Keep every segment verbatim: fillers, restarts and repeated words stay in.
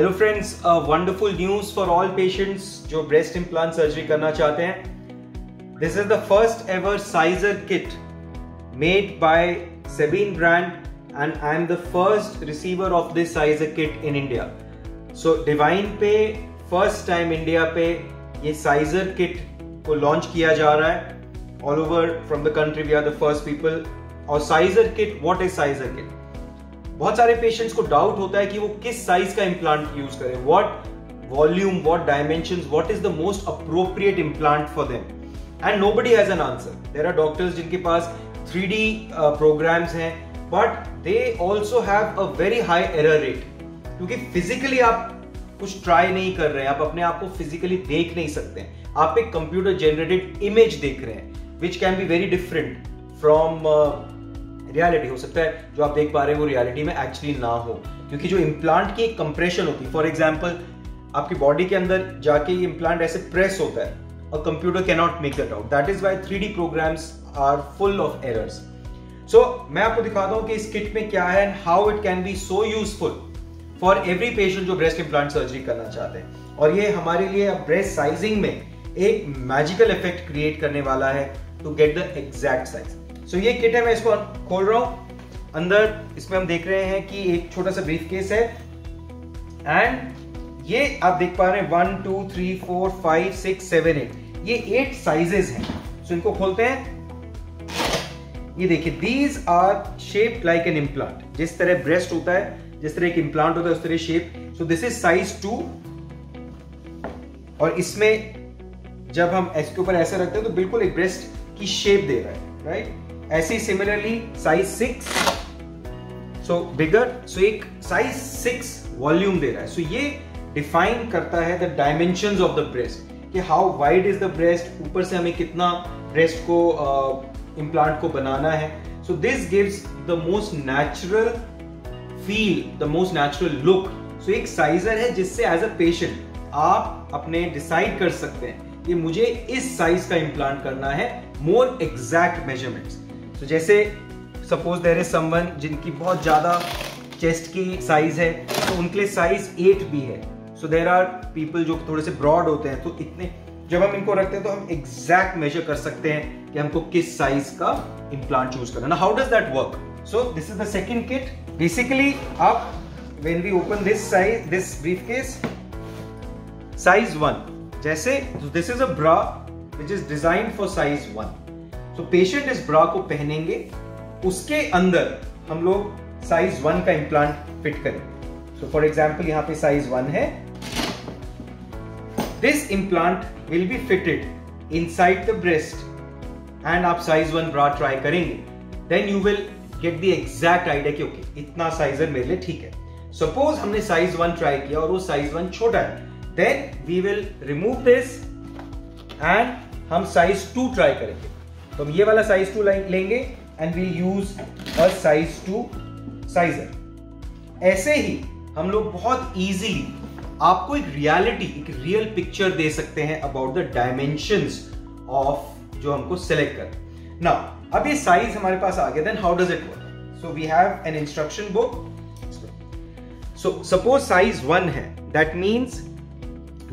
Hello friends, wonderful news for all patients जो breast implant surgery करना चाहते हैं. This is the first ever sizer kit made by Sebbin brand and I am the first receiver of this sizer kit in India. So Divine पे first time India पे ये sizer kit को launch किया जा रहा है. All over from the country we are the first people. और sizer kit, what is sizer kit? बहुत सारे patients को doubt होता है कि वो किस size का implant use करें. What volume, what dimensions, what is the most appropriate implant for them? And nobody has an answer. There are doctors जिनके पास three D uh, programs हैं, but they also have a very high error rate, क्योंकि physically आप कुछ try नहीं कर रहे हैं, आप अपने आप को फिजिकली देख नहीं सकते हैं, आप एक कंप्यूटर जनरेटेड इमेज देख रहे हैं which can be very different from reality. हो सकता है जो आप देख पा रहे हो वो रियलिटी में एक्चुअली ना हो, क्योंकि जो इम्प्लांट की कंप्रेशन होती है, फॉर एग्जाम्पल आपकी बॉडी के अंदर जाके ये इम्प्लांट ऐसे प्रेस होता है और computer cannot make it out. That is why three D programs are full of errors. So, मैं आपको दिखाता हूं कि इस किट में क्या है and how it can be so useful for every patient जो ब्रेस्ट इम्प्लांट सर्जरी करना चाहते हैं. और ये हमारे लिए ब्रेस्ट साइजिंग में एक मैजिकल इफेक्ट क्रिएट करने वाला है to get the exact size. So ये किट है, मैं इसको खोल रहा हूं. अंदर इसमें हम देख रहे हैं कि एक छोटा सा ब्रीफ केस है एंड ये आप देख पा रहे हैं one two three four five six seven eight, ये एट साइजेस हैं. सो इनको खोलते हैं. ये देखिए, these are shaped like an implant. जिस तरह ब्रेस्ट होता है, जिस तरह एक implant होता है, उस तरह shape. So this is size two. और इसमें जब हम इसके ऊपर ऐसे रखते हैं तो बिल्कुल एक ब्रेस्ट की शेप दे रहा है, राइट? ऐसे ही similarly size six, so bigger, so एक साइज सिक्स वॉल्यूम दे रहा है. सो so ये डिफाइन करता है the dimensions of the breast, कि how wide is the breast, ऊपर से हमें कितना ब्रेस्ट को uh, इम्प्लांट को बनाना है. So this gives the most natural feel, the most natural look. So एक साइजर है जिससे एज अ पेशेंट आप अपने डिसाइड कर सकते हैं कि मुझे इस साइज का इम्प्लांट करना है, मोर एग्जैक्ट मेजरमेंट्स. सो जैसे सपोज देयर इज समवन जिनकी बहुत ज्यादा चेस्ट की साइज है, तो उनके लिए साइज एट भी है. सो देयर आर पीपल जो थोड़े से ब्रॉड होते हैं, तो इतने जब हम इनको रखते हैं तो हम एग्जैक्ट मेजर कर सकते हैं कि हमको किस साइज का इम्प्लांट चूज करना. How does that work? So this is the second kit. Basically आप when we open this size, this briefcase, size one, जैसे this is a bra which is designed for size one. So patient इस bra को पहनेंगे, उसके अंदर हम लोग size one का इम्प्लांट फिट करेंगे. सो फॉर एग्जाम्पल यहाँ पे साइज वन है. This implant will be fitted inside the breast, and आप size one bra try करेंगे. Then you will get the exact idea कि okay, इतना size मेरे लिए ठीक है. Suppose हमने size one try किया और वो size one छोटा है, then we will remove this and हम size two try करेंगे. तो हम ये वाला size two लेंगे and we use a size two sizer. ऐसे ही हम लोग बहुत easily आपको एक रियलिटी, एक रियल पिक्चर दे सकते हैं अबाउट द डायमेंशंस ऑफ जो हमको सेलेक्ट कर. नाउ अब ये साइज हमारे पास आ गया, then how does it work? So we have an instruction book. So suppose size one है, दैट मींस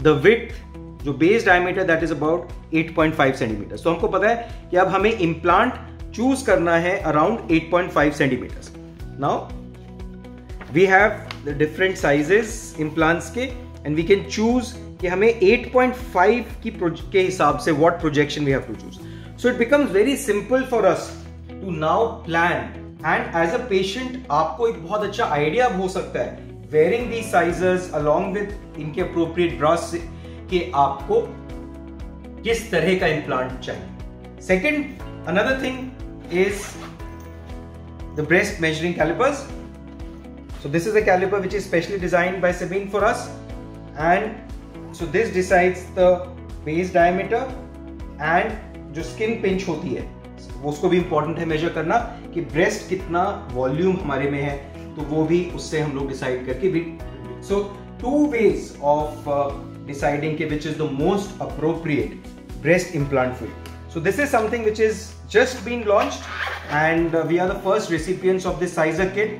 द विड्थ, जो base diameter, that is about eight point five centimetre. So हमको पता है कि अब हमें इम्प्लांट चूज करना है around eight point five centimetres. Now we have The different sizes implants के and we can choose कि हमें एट पॉइंट फाइव की के हिसाब से what projection we have to choose. So it becomes very simple for us to now plan, and as a patient आपको एक बहुत अच्छा idea हो सकता है wearing these sizes along with इनके appropriate bras के आपको किस तरह का implant चाहिए. Second, another thing is the breast measuring calipers. So this is a caliper which is specially designed by Sabine for us, and so this decides the base diameter, and जो skin pinch होती है उसको भी important है measure करना कि breast कितना volume हमारे में है, तो वो भी उससे हम लोग decide करके भी. So two ways of uh, deciding के which is the most appropriate breast implant for you. So this is something which is just been launched, and uh, we are the first recipients of this sizer kit.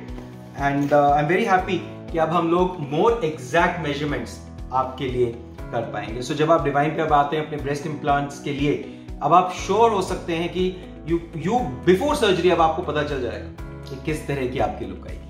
And uh, I'm very happy कि अब हम लोग मोर exact measurements आपके लिए कर पाएंगे। सो so, जब आप डिवाइन पे अब आते हैं अपने ब्रेस्ट इम्प्लांट्स के लिए, अब आप श्योर हो सकते हैं कि यू यू बिफोर सर्जरी अब आपको पता चल जाएगा कि किस तरह की आपकी लुक आएगी।